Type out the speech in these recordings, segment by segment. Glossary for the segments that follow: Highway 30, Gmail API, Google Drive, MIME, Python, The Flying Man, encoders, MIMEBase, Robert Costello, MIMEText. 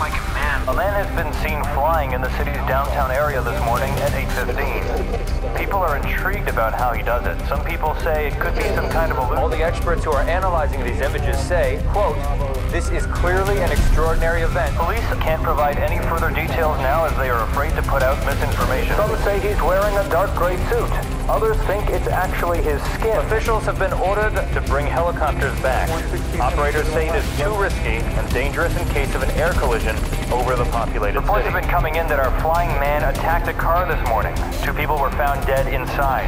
like a man. A man has been seen flying in the city's downtown area this morning at 8:15. People are intrigued about how he does it. Some people say it could be some kind of illusion. All the experts who are analyzing these images say, quote, "This is clearly an extraordinary event." Police can't provide any further details now as they are afraid to put out misinformation. Some say he's wearing a dark gray suit. Others think it's actually his skin. Officials have been ordered to bring helicopters back. Operators say it is too risky and dangerous in case of an air collision over the populated city. Reports have been coming in that our flying man attacked a car this morning. Two people were found dead inside.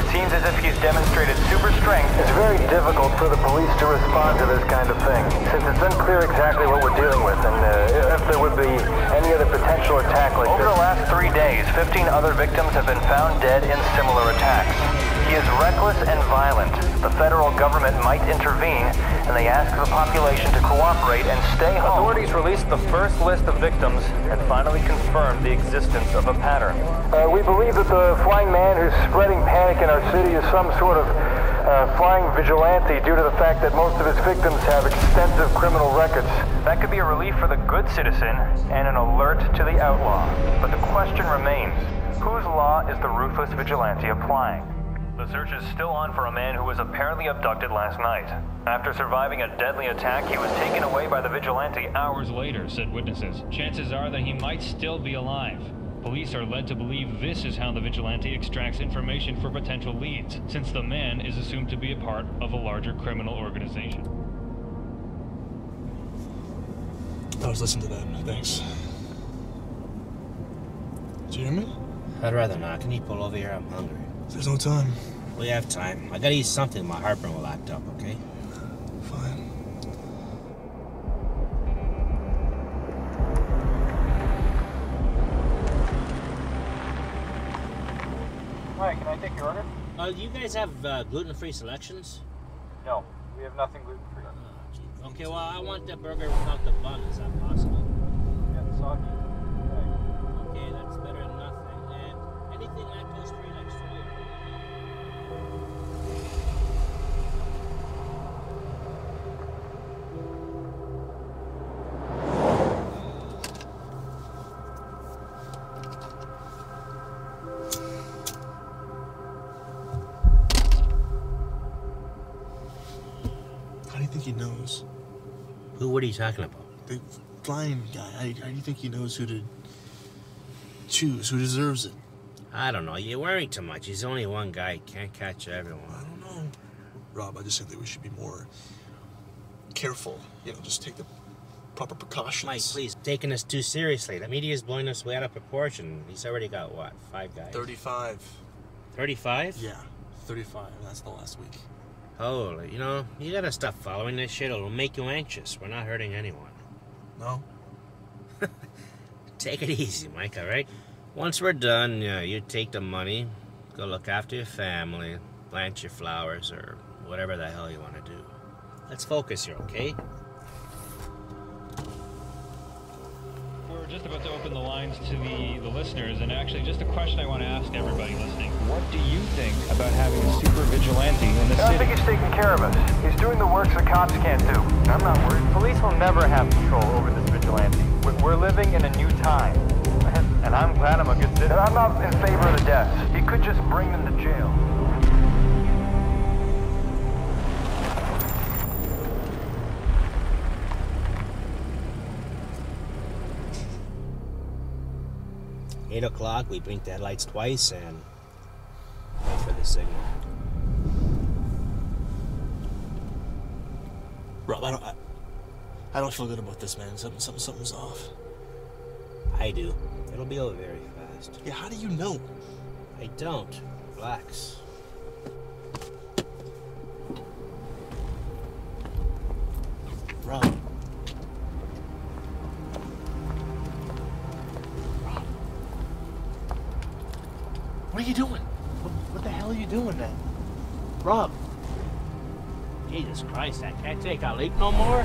It seems as if he's demonstrated super strength. It's very difficult for the police to respond to this kind of thing, since it's unclear exactly what we're dealing with and if there would be any other potential attack like this. Over the last 3 days, 15 other victims have been found dead in similar attacks. He is reckless and violent. The federal government might intervene, and they ask the population to cooperate and stay home. Authorities released the first list of victims and finally confirmed the existence of a pattern. We believe that the flying man who's spreading panic in our city is some sort of flying vigilante due to the fact that most of his victims have extensive criminal records. That could be a relief for the good citizen and an alert to the outlaw. But the question remains, whose law is the ruthless vigilante applying? The search is still on for a man who was apparently abducted last night. After surviving a deadly attack, he was taken away by the vigilante hours later, said witnesses. Chances are that he might still be alive. Police are led to believe this is how the vigilante extracts information for potential leads, since the man is assumed to be a part of a larger criminal organization. I was listening to that. Thanks. Do you hear me? I'd rather not. Can you pull over here? I'm hungry. There's no time. We have time. I gotta eat something. My heartburn will act up, okay? Fine. Hi, can I take your order? Do you guys have gluten-free selections? No, we have nothing gluten-free. Oh, okay, well, I want the burger without the bun. Is that possible? Yeah, the soggy. Okay, that's better than nothing. And anything that goes free next to he knows. Who? What are you talking about? The flying guy. How do you think he knows who to choose, who deserves it? I don't know. You're worrying too much. He's only one guy. Can't catch everyone. I don't know. Rob, I just think that we should be more careful. You know, just take the proper precautions. Mike, please. Taking us too seriously. The media's blowing us way out of proportion. He's already got, what, 5 guys? 35. 35? Yeah, 35. That's the last week. Holy, you know, you gotta stop following this shit. It'll make you anxious. We're not hurting anyone. No? Take it easy, Mike, all right? Once we're done, you take the money, go look after your family, plant your flowers, or whatever the hell you want to do. Let's focus here, okay? We're just about to open the lines to the listeners, and actually just a question I want to ask everybody listening. What do you think about having a super vigilante in the city? I think he's taking care of us. He's doing the works the cops can't do. I'm not worried. Police will never have control over this vigilante. We're living in a new time, and I'm glad I'm a good citizen. And I'm not in favor of the deaths. He could just bring them to jail. Eight o'clock, we blink the headlights twice and wait for the signal. Rob, I don't feel good about this, man. Something's off. I do. It'll be over very fast. Yeah, how do you know? I don't. Relax. Rob. What are you doing? What the hell are you doing then? Rob. Jesus Christ, I can't take a leak no more.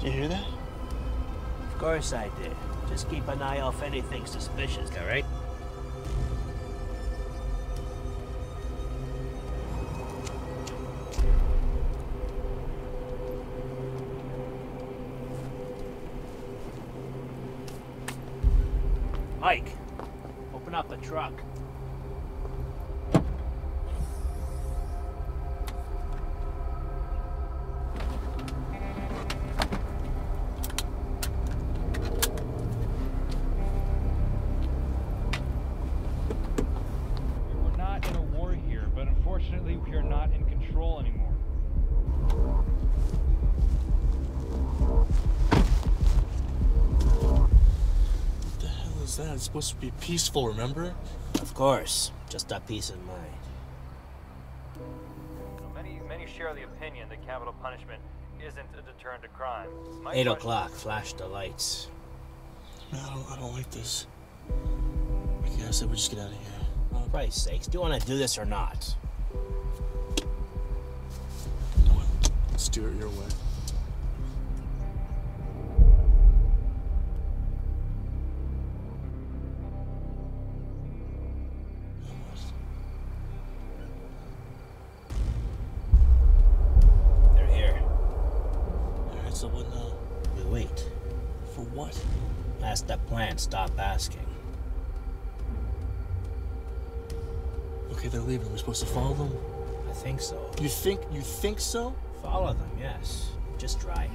Did you hear that? Of course I did. Just keep an eye off anything suspicious, all right? Mike, open up the truck. It's supposed to be peaceful, remember? Of course. Just that peace of mind. So many share the opinion that capital punishment isn't a deterrent to crime. 8 o'clock, flash the lights. No, I don't like this. Okay, I said we just get out of here. Oh, for Christ's sakes, do you want to do this or not? You know what? Let's do it your way. Stop asking. Okay, they're leaving. We're supposed to follow them? I think so. You think so? Follow them, yes. Just drive.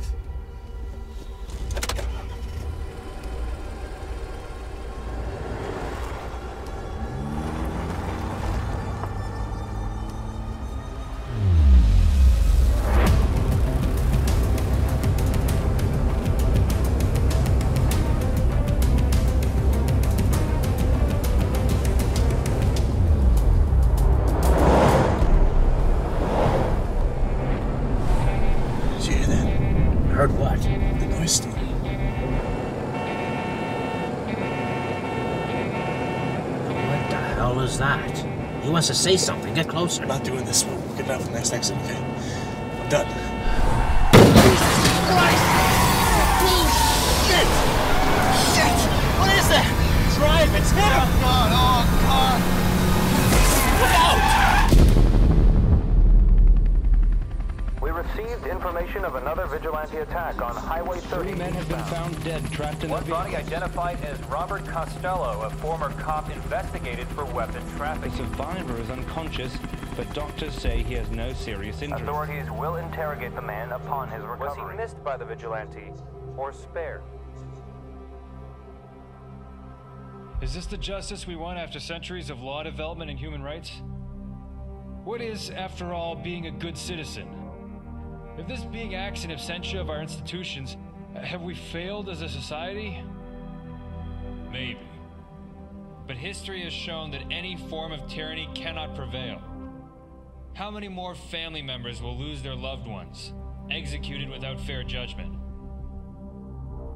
To say something, get closer. I'm not doing this one. We'll get out for the next exit, okay? I'm done. Jesus Christ! Holy shit! Shit! What is that? Drive, it's him! Oh God, oh God! Get out! We received information of another vigilante attack on Highway 30. 3 men have been found dead, trapped in the vehicle. One body identified as Robert Costello, a former cop investigated for weapon trafficking. The survivor is unconscious, but doctors say he has no serious injuries. Authorities will interrogate the man upon his recovery. Was he missed by the vigilante or spared? Is this the justice we want after centuries of law development and human rights? What is, after all, being a good citizen? If this being acts in absentia of our institutions, have we failed as a society? Maybe. But history has shown that any form of tyranny cannot prevail. How many more family members will lose their loved ones, executed without fair judgment?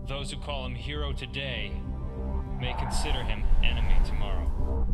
Those who call him hero today may consider him enemy tomorrow.